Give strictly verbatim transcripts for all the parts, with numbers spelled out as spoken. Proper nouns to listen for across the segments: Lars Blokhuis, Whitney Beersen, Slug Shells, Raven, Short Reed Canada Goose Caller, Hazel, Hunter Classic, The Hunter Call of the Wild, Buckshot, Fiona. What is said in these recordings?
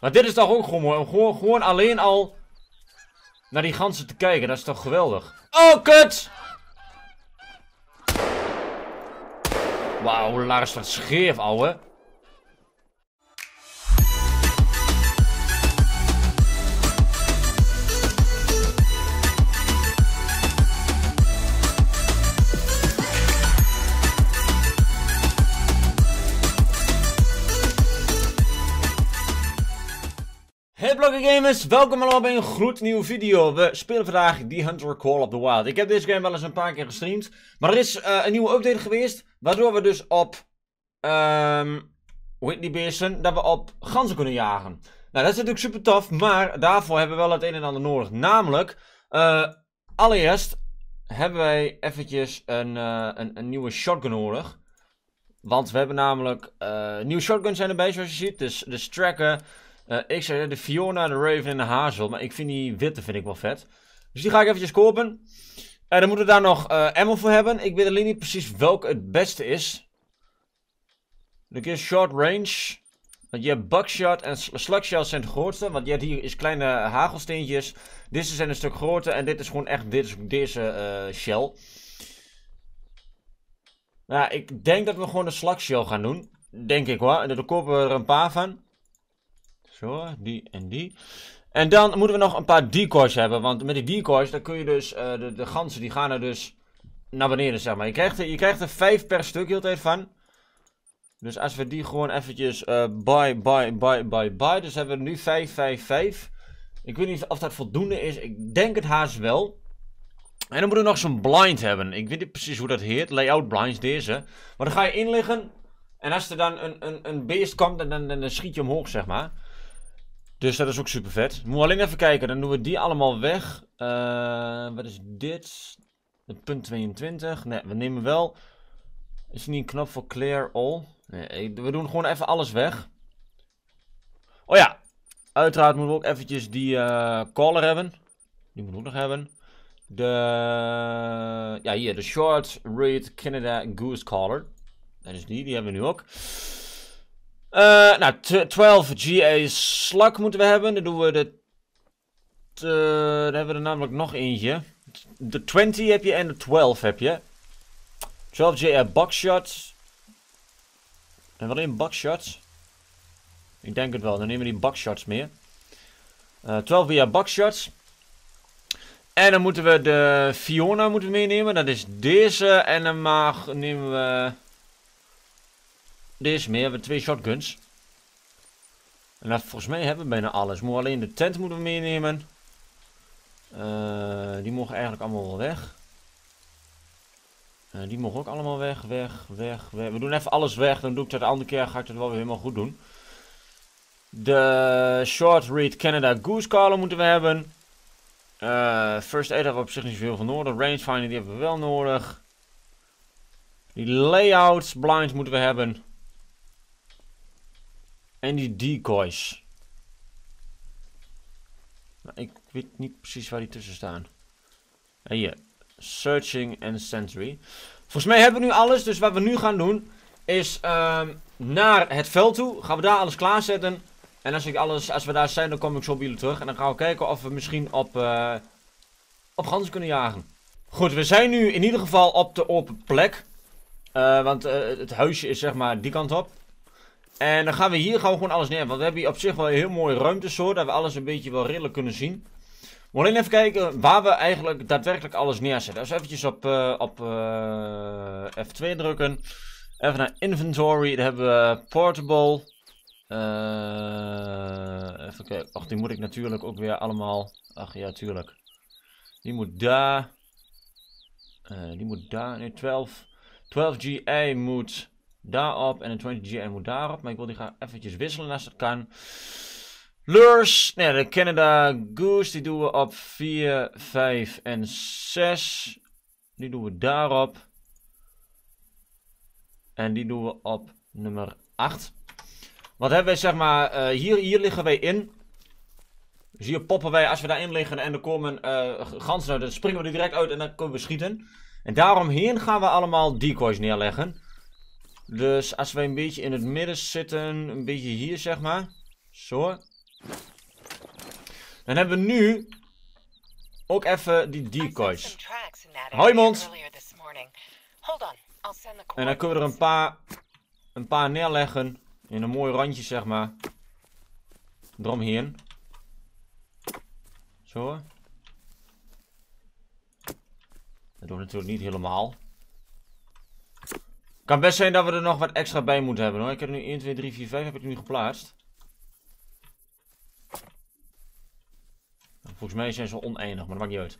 Maar dit is toch ook gewoon, gewoon, gewoon alleen al naar die ganzen te kijken. Dat is toch geweldig. Oh, kut! Wauw, Lars, wat scheef, ouwe. Gamers, welkom allemaal bij een gloednieuwe video. We spelen vandaag The Hunter Call of the Wild. Ik heb deze game wel eens een paar keer gestreamd. Maar er is uh, een nieuwe update geweest. Waardoor we dus op um, Whitney Beersen, dat we op ganzen kunnen jagen. Nou, dat is natuurlijk super tof. Maar daarvoor hebben we wel het een en ander nodig. Namelijk, uh, allereerst hebben wij eventjes een, uh, een, een nieuwe shotgun nodig. Want we hebben namelijk uh, nieuwe shotguns zijn erbij, zoals je ziet. Dus, dus tracker. Uh, ik zei de Fiona, de Raven en de Hazel. Maar ik vind die witte vind ik wel vet. Dus die ga ik eventjes kopen. En dan moeten we daar nog uh, ammo voor hebben. Ik weet alleen niet precies welke het beste is. Dan keer short range. Want je hebt Buckshot en Slug Shells zijn het grootste. Want je hebt hier is kleine hagelsteentjes. Deze zijn een stuk groter. En dit is gewoon echt dit is, deze uh, shell. Nou, ik denk dat we gewoon de Slug Shell gaan doen. Denk ik hoor. En dan kopen we er een paar van. Zo, die en die. En dan moeten we nog een paar decoys hebben. Want met die decoys, dan kun je dus... Uh, de, de ganzen, die gaan er dus naar beneden, zeg maar. Je krijgt er, je krijgt er vijf per stuk heel de tijd van. Dus als we die gewoon eventjes... Uh, buy, buy, buy, buy, buy. Dus hebben we nu vijf, vijf, vijf. Ik weet niet of dat voldoende is. Ik denk het haast wel. En dan moeten we nog zo'n blind hebben. Ik weet niet precies hoe dat heet. Layout blinds, deze. Maar dan ga je inliggen. En als er dan een, een, een beest komt, dan, dan, dan schiet je omhoog, zeg maar. Dus dat is ook super vet. Moet alleen even kijken. Dan doen we die allemaal weg. Uh, wat is dit? Punt tweeëntwintig. Nee, we nemen wel. Is er niet een knop voor clear all? Nee, we doen gewoon even alles weg. Oh ja. Uiteraard moeten we ook eventjes die uh, caller hebben. Die moeten we ook nog hebben. De... Ja, hier. De Short Reed Canada Goose Caller. Dat is die. Die hebben we nu ook. Uh, nou, twaalf G A slak moeten we hebben. Dan doen we de... Uh, daar hebben we er namelijk nog eentje. De twintig heb je en de twaalf heb je. twaalf G A buckshot. Hebben we alleen buckshot? Ik denk het wel. Dan nemen we die buckshots meer. Uh, twaalf G A buckshots. En dan moeten we de Fiona moeten meenemen. Dat is deze. En dan mag, nemen we... Deze meer, we hebben twee shotguns. En dat, volgens mij hebben we bijna alles. Moet alleen de tent moeten we meenemen. Uh, die mogen eigenlijk allemaal wel weg. Uh, die mogen ook allemaal weg, weg, weg, weg. We doen even alles weg. Dan doe ik dat de andere keer. Ga ik dat wel weer helemaal goed doen. De Short Reed Canada Goose Caller moeten we hebben. Uh, first Aid hebben we op zich niet zoveel van nodig. Rangefinder die hebben we wel nodig. Die layouts blind moeten we hebben. En die decoys. Nou, ik weet niet precies waar die tussen staan. En hier. Searching and Sentry. Volgens mij hebben we nu alles. Dus wat we nu gaan doen. Is um, naar het veld toe. Gaan we daar alles klaarzetten. En als, ik alles, als we daar zijn. Dan kom ik zo bij jullie terug. En dan gaan we kijken of we misschien op, uh, op ganzen kunnen jagen. Goed. We zijn nu in ieder geval op de open plek. Uh, want uh, het huisje is zeg maar die kant op. En dan gaan we hier gaan we gewoon alles neer. Want we hebben hier op zich wel een heel mooie ruimte zo. Dat we alles een beetje wel redelijk kunnen zien. Maar alleen even kijken waar we eigenlijk daadwerkelijk alles neerzetten. Dus eventjes op, uh, op uh, F twee drukken. Even naar inventory. Daar hebben we portable. Uh, even kijken. Ach, die moet ik natuurlijk ook weer allemaal. Ach ja, tuurlijk. Die moet daar. Uh, die moet daar. Nee, twaalf. twaalf G A moet daarop en een twintig G A moet daarop. Maar ik wil die gaan eventjes wisselen als dat kan. Lures. Nee, de Canada Goose. Die doen we op vier, vijf en zes. Die doen we daarop. En die doen we op nummer acht. Wat hebben wij zeg maar... Uh, hier, hier liggen wij in. Dus hier poppen wij. Als we daarin liggen en er komen uh, ganzen uit. Dan springen we er direct uit en dan kunnen we schieten. En daaromheen gaan we allemaal decoys neerleggen. Dus als wij een beetje in het midden zitten, een beetje hier zeg maar. Zo. Dan hebben we nu ook even die decoys. Hoi mond! En dan kunnen we er een paar, een paar neerleggen. In een mooi randje, zeg maar. Eromheen. Zo. Dat doen we natuurlijk niet helemaal. Kan best zijn dat we er nog wat extra bij moeten hebben hoor. Ik heb nu één, twee, drie, vier, vijf heb ik nu geplaatst. Volgens mij zijn ze oneindig, maar dat maakt niet uit.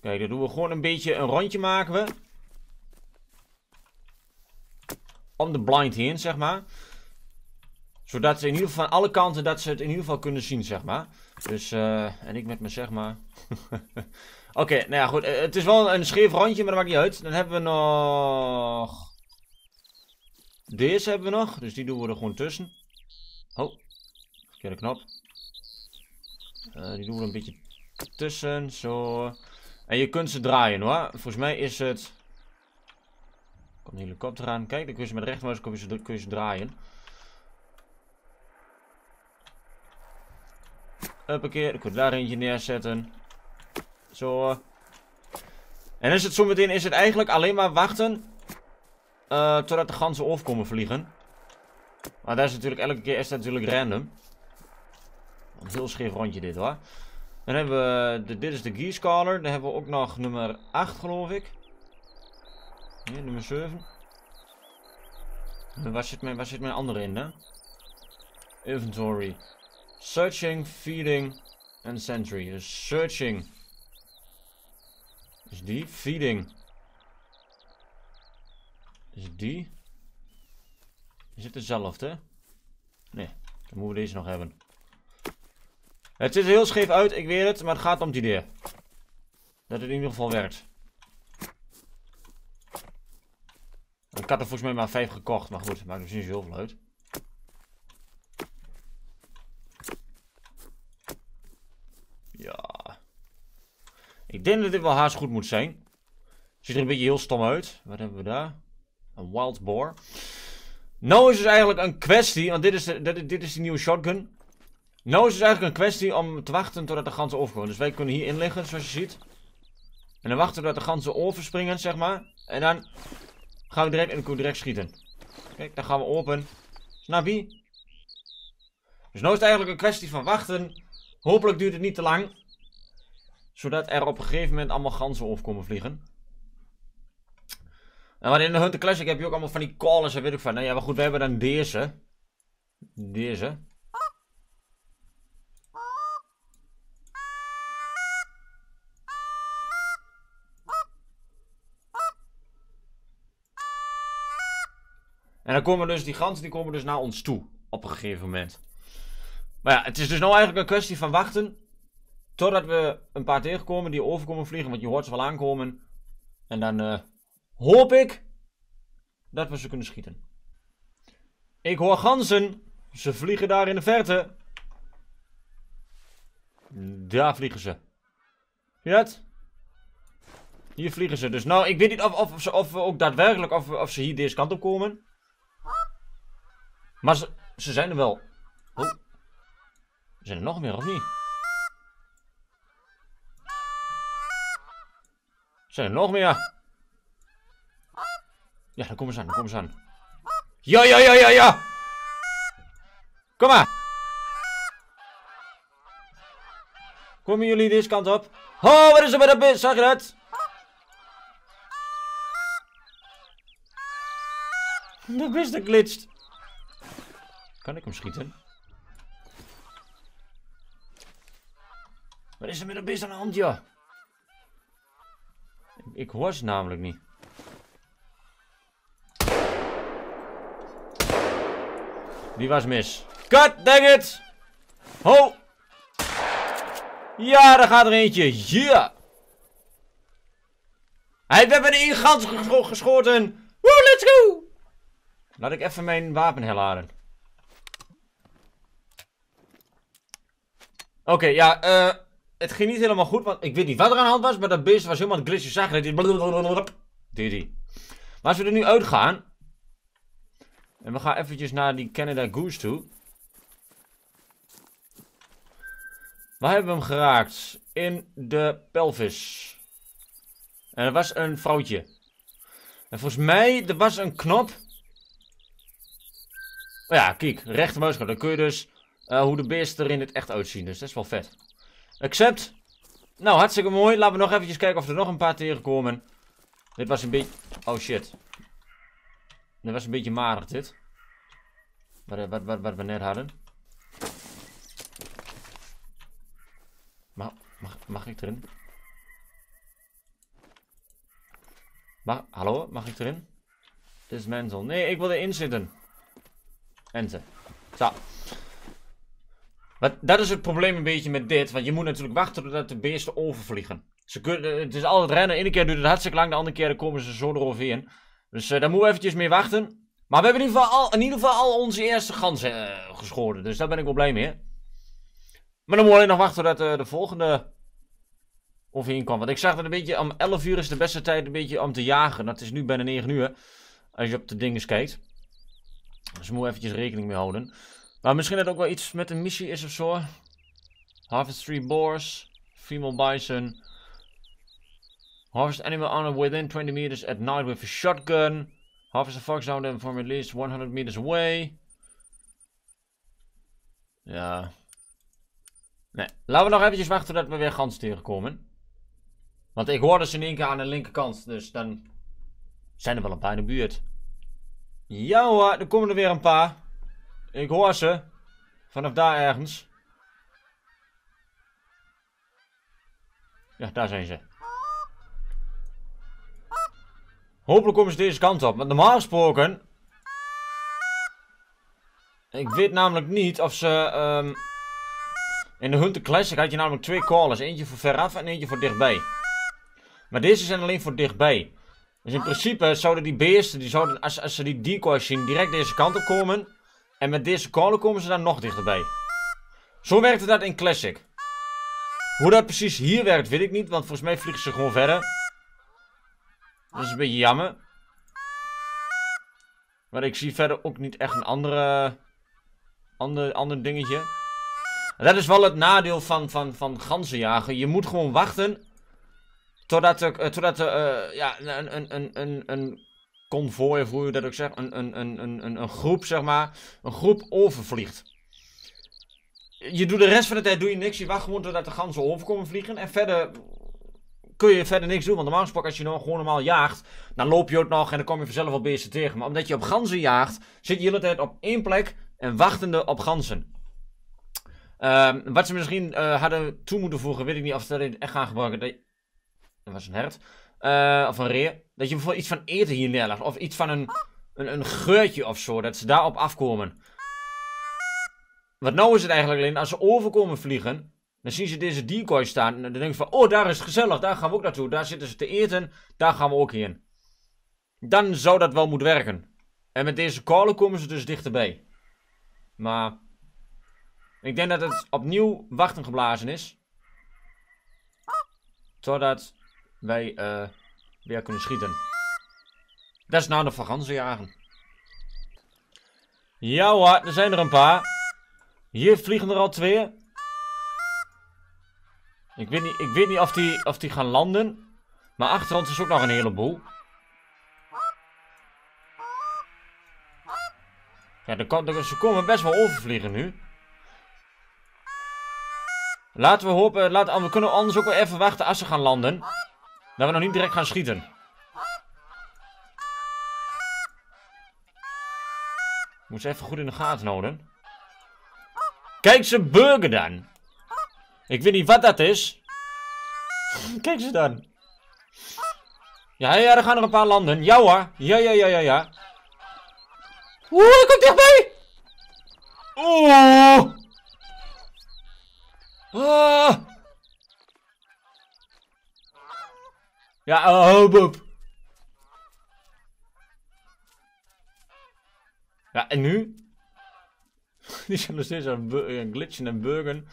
Kijk, dan doen we gewoon een beetje een rondje maken we. Om de blind heen, zeg maar. Zodat ze in ieder geval van alle kanten dat ze het in ieder geval kunnen zien, zeg maar. Dus, uh, en ik met me, zeg maar. Oké, okay, nou ja, goed. Het is wel een scheef rondje, maar dat maakt niet uit. Dan hebben we nog... Deze hebben we nog. Dus die doen we er gewoon tussen. Oh, verkeerde knop. Uh, die doen we er een beetje tussen, zo. En je kunt ze draaien hoor. Volgens mij is het... Er komt een helikopter aan. Kijk, dan kun je ze met rechtermuis kun je ze, kun je ze draaien. Uppakee, dan kun je daar eentje neerzetten. Zo. En is het zometeen is het eigenlijk alleen maar wachten uh, totdat de ganzen overkomen vliegen. Maar dat is natuurlijk elke keer is dat natuurlijk random. Een heel scheef rondje dit hoor. Dan hebben we, de, dit is de Goose Caller. Dan hebben we ook nog nummer acht geloof ik. Nee, nummer zeven. En waar zit mijn, waar zit mijn andere in hè? Inventory. Searching, feeding en sentry. Dus searching. Is die. Feeding. Is die. Is het dezelfde? Nee. Dan moeten we deze nog hebben. Het ziet er heel scheef uit, ik weet het, maar het gaat om het idee. Dat het in ieder geval werkt. Ik had er volgens mij maar vijf gekocht, maar goed, maakt misschien heel veel uit. Ja. Ik denk dat dit wel haast goed moet zijn. Ziet er een beetje heel stom uit. Wat hebben we daar? Een wild boar. Nou is het eigenlijk een kwestie, want dit is de, dit, dit is die nieuwe shotgun. Nou is het eigenlijk een kwestie om te wachten totdat de ganzen overkomen. Dus wij kunnen hierin liggen, zoals je ziet. En dan wachten we dat de ganzen overspringen, zeg maar. En dan gaan we direct, en dan kunnen we direct schieten. Kijk, dan gaan we open. Snap je? Dus nou is het eigenlijk een kwestie van wachten. Hopelijk duurt het niet te lang. Zodat er op een gegeven moment allemaal ganzen overkomen vliegen. En wat in de Hunter Classic heb je ook allemaal van die callers en weet ik van. Nou ja, maar goed, we hebben dan deze. Deze. En dan komen dus die ganzen, die komen dus naar ons toe. Op een gegeven moment. Maar ja, het is dus nou eigenlijk een kwestie van wachten. Totdat we een paar tegenkomen die overkomen vliegen. Want je hoort ze wel aankomen. En dan uh, hoop ik dat we ze kunnen schieten. Ik hoor ganzen. Ze vliegen daar in de verte. Daar vliegen ze. Zie je dat? Hier vliegen ze. Dus nou, ik weet niet of, of, of, ze, of we ook daadwerkelijk of, of ze hier deze kant op komen. Maar ze, ze zijn er wel. Oh. Zijn er nog meer of niet? Zijn er nog meer? Ja, dan komen ze aan, dan komen ze aan. Ja, ja, ja, ja, ja! Kom maar! Komen jullie deze kant op? Oh, wat is er met dat beest? Zag je dat? Dat beest dat glitst. Kan ik hem schieten? Wat is er met dat beest aan de hand, ja? Ik hoor ze namelijk niet. Die was mis. God dang it! Ho! Ja, daar gaat er eentje. Ja! Yeah. Hij werd met één gans gescho geschoten. Woe, let's go! Laat ik even mijn wapen herladen. Oké, okay, ja, eh... Uh, het ging niet helemaal goed, want ik weet niet wat er aan de hand was, maar dat beest was helemaal een glitch. Je zag dat dit... Deed hij. Maar als we er nu uitgaan... En we gaan eventjes naar die Canada Goose toe. Waar hebben we hem geraakt? In de pelvis. En er was een vrouwtje. En volgens mij, er was een knop. Ja, kijk, rechtermuisknop. Dan kun je dus uh, hoe de beesten er in het echt uitzien. Dus dat is wel vet. Accept. Nou, hartstikke mooi. Laten we nog eventjes kijken of er nog een paar tegenkomen. Dit was een beetje... Oh, shit. Dit was een beetje marig, dit. Wat, wat, wat, wat we net hadden. Mag, mag, mag ik erin? Mag, hallo, mag ik erin? Dit is mental. Nee, ik wil erin zitten. Enter. Zo. Wat, dat is het probleem een beetje met dit. Want je moet natuurlijk wachten totdat de beesten overvliegen. Ze kunnen, het is altijd rennen. De ene keer duurt het hartstikke lang. De andere keer komen ze zo eroverheen. Dus uh, daar moeten we eventjes mee wachten. Maar we hebben in ieder geval al, in ieder geval al onze eerste ganzen uh, geschoren. Dus daar ben ik wel blij mee. Maar dan moeten we alleen nog wachten totdat uh, de volgende... overheen kwam. Want ik zag dat een beetje om elf uur is de beste tijd een beetje om te jagen. Dat is nu bijna negen uur. Als je op de dinges kijkt. Dus moet eventjes rekening mee houden. Maar misschien dat ook wel iets met een missie is of zo. Harvest three boars. Female bison. Harvest animal on within twenty meters at night with a shotgun. Harvest a fox down there from at least one hundred meters away. Ja. Nee. Laten we nog eventjes wachten tot we weer ganzen tegenkomen. Want ik hoorde ze in één keer aan de linkerkant. Dus dan zijn er wel een paar in de buurt. Ja hoor, er komen er weer een paar. Ik hoor ze. Vanaf daar ergens. Ja, daar zijn ze. Hopelijk komen ze deze kant op. Want normaal gesproken... Ik weet namelijk niet of ze... Um... In de Hunter Classic had je namelijk twee callers. Eentje voor veraf en eentje voor dichtbij. Maar deze zijn alleen voor dichtbij. Dus in principe zouden die beesten, die zouden, als, als ze die decoys zien, direct deze kant op komen. En met deze caller komen ze dan nog dichterbij. Zo werkte dat in Classic. Hoe dat precies hier werkt weet ik niet, want volgens mij vliegen ze gewoon verder. Dat is een beetje jammer. Maar ik zie verder ook niet echt een andere, ander, ander dingetje. En dat is wel het nadeel van, van, van ganzenjagen. Je moet gewoon wachten totdat er, uh, totdat er uh, ja, een, een, een, een, een convoy, of hoe je dat ook zegt, een, een, een, een, een groep, zeg maar, een groep overvliegt. Je doet de rest van de tijd doe je niks. Je wacht gewoon totdat de ganzen overkomen vliegen. En verder kun je verder niks doen. Want normaal gesproken, als je nou gewoon normaal jaagt, dan loop je ook nog en dan kom je vanzelf al beesten tegen. Maar omdat je op ganzen jaagt, zit je de hele tijd op één plek en wachtende op ganzen. Um, wat ze misschien uh, hadden toe moeten voegen, weet ik niet of ze dat echt gaan gebruiken. Dat, je... dat was een hert. Uh, of een reer. Dat je bijvoorbeeld iets van eten hier neerlegt. Of iets van een, een, een geurtje of zo. Dat ze daarop afkomen. Wat nou is het eigenlijk alleen, als ze overkomen vliegen, dan zien ze deze decoy staan. En dan denken ze van, oh daar is het gezellig, daar gaan we ook naartoe. Daar zitten ze te eten, daar gaan we ook heen. Dan zou dat wel moeten werken. En met deze callen komen ze dus dichterbij. Maar... ik denk dat het opnieuw wachten geblazen is. Totdat wij uh, weer kunnen schieten. Dat is nou de vakantiejaren. Ja hoor, er zijn er een paar. Hier vliegen er al twee. Ik weet niet, ik weet niet of, die, of die gaan landen. Maar achter ons is ook nog een heleboel. Ja, de, de, ze komen best wel overvliegen nu. Laten we hopen, laten, we kunnen anders ook wel even wachten als ze gaan landen. Dat we nog niet direct gaan schieten. Moet ze even goed in de gaten houden. Kijk ze burger dan. Ik weet niet wat dat is. Kijk ze dan. Ja, ja, er gaan er een paar landen. Ja hoor. Ja, ja, ja, ja, ja. Oeh, hij komt dichtbij. Oeh. Ah. Ja, oh, boep. Ja, en nu? Die zijn nog steeds aan het glitchen en burgen.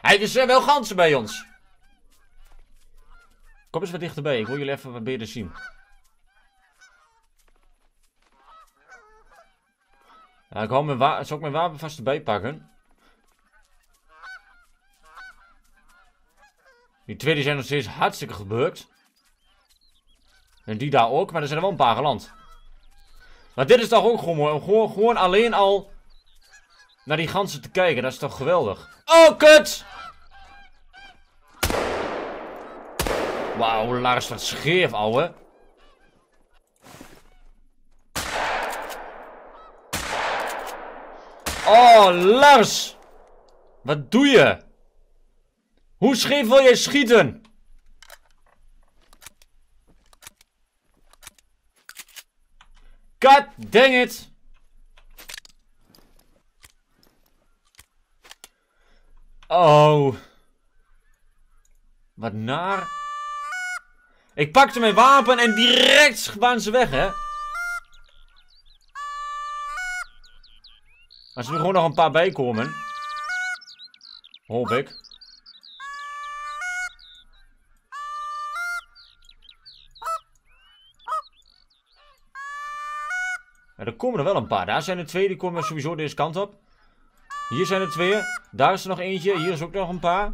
Hij is wel ganzen bij ons. Kom eens wat dichterbij, ik wil jullie even wat beter zien. Ja, ik hou mijn wapen, zal ik mijn wapen vast erbij pakken? Die twee die zijn nog steeds hartstikke gebukt. En die daar ook, maar er zijn er wel een paar geland. Maar dit is toch ook gewoon mooi, om gewoon, gewoon alleen al naar die ganzen te kijken. Dat is toch geweldig. Oh, kut! Wauw, Lars, wat scheef, ouwe. Oh, Lars! Wat doe je? Hoe scheef wil jij schieten? God dang it! Oh. Wat naar. Ik pakte mijn wapen en direct waren ze weg, hè? Maar ze er gewoon nog een paar bij komen. Hoop ik. Ja, er komen er wel een paar. Daar zijn er twee. Die komen sowieso deze kant op. Hier zijn er twee. Daar is er nog eentje. Hier is ook nog een paar.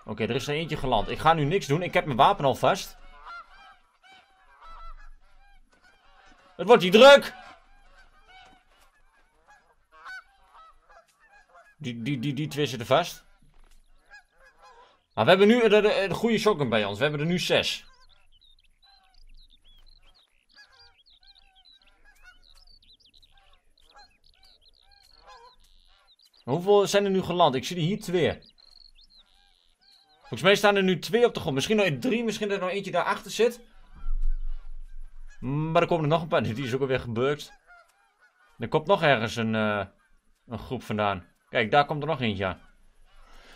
Oké, okay, er is er eentje geland. Ik ga nu niks doen. Ik heb mijn wapen al vast. Het wordt hier druk! Die, die, die, die twee zitten vast. Maar we hebben nu de, de, de goede shotgun bij ons. We hebben er nu zes. Hoeveel zijn er nu geland? Ik zie er hier twee. Volgens mij staan er nu twee op de grond. Misschien nog drie. Misschien dat er nog eentje daarachter zit. Maar er komen er nog een paar. Die is ook alweer gebukt. Er komt nog ergens een, uh, een groep vandaan. Kijk, daar komt er nog eentje aan.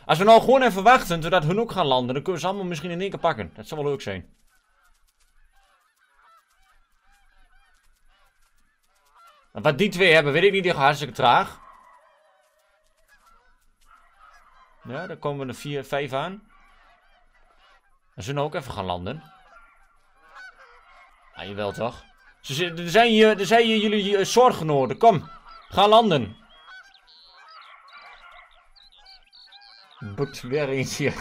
Als we nou gewoon even wachten totdat hun ook gaan landen, dan kunnen we ze allemaal misschien in één keer pakken. Dat zou wel leuk zijn. En wat die twee hebben, weet ik niet. Die gaan hartstikke traag. Ja, daar komen er vier, vijf aan. En ze nou ook even gaan landen. Ah, jawel toch. Ze, er, zijn hier, er zijn hier jullie soortgenoten. Kom, ga landen. Bukt weer eens hier.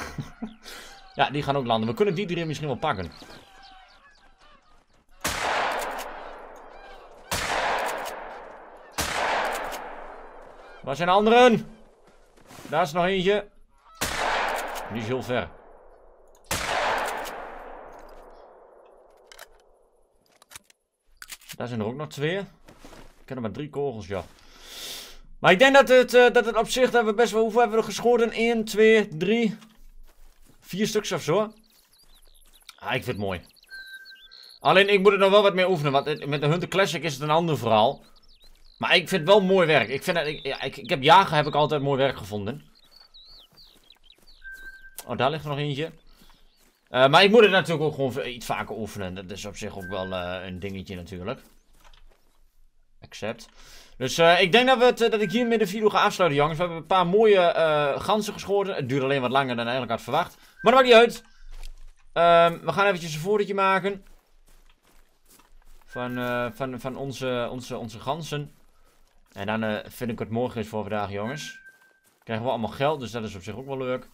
Ja, die gaan ook landen. We kunnen die drie misschien wel pakken. Waar zijn de anderen? Daar is nog eentje. Die is heel ver. Daar zijn er ook nog twee. Ik heb er maar drie kogels, ja. Maar ik denk dat het, uh, dat het op zich, dat we best wel, hoeveel hebben we er geschoten? één, twee, drie, vier stuks of zo. Ah, ik vind het mooi. Alleen, ik moet er nog wel wat meer oefenen, want met de Hunter Classic is het een ander verhaal. Maar ik vind het wel mooi werk. Ik vind dat, ik, ja, ik, ik heb jagen heb ik altijd mooi werk gevonden. Oh, daar ligt er nog eentje. Uh, maar ik moet het natuurlijk ook gewoon iets vaker oefenen. Dat is op zich ook wel uh, een dingetje natuurlijk. Accept. Dus uh, ik denk dat, we het, dat ik hiermee de video ga afsluiten, jongens. We hebben een paar mooie uh, ganzen geschoten. Het duurt alleen wat langer dan ik eigenlijk had verwacht. Maar dat maakt niet uit. Um, we gaan eventjes een fotootje maken. Van, uh, van, van onze, onze, onze ganzen. En dan uh, vind ik het morgen is voor vandaag, jongens. Krijgen we allemaal geld, dus dat is op zich ook wel leuk.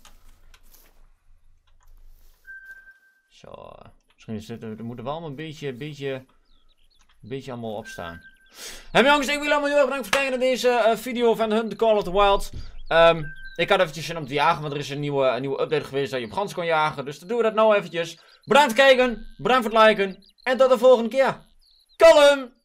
Zo. Misschien is dit, er moeten we allemaal een beetje, beetje, een beetje allemaal opstaan. En jongens, ik wil allemaal heel erg bedankt voor het kijken naar deze uh, video van The Hunter Call of the Wild. Um, ik had eventjes zin om te jagen, want er is een nieuwe, een nieuwe update geweest dat je op ganzen kon jagen. Dus dan doen we dat nou eventjes. Bedankt voor het kijken, bedankt voor het liken. En tot de volgende keer. Kalm!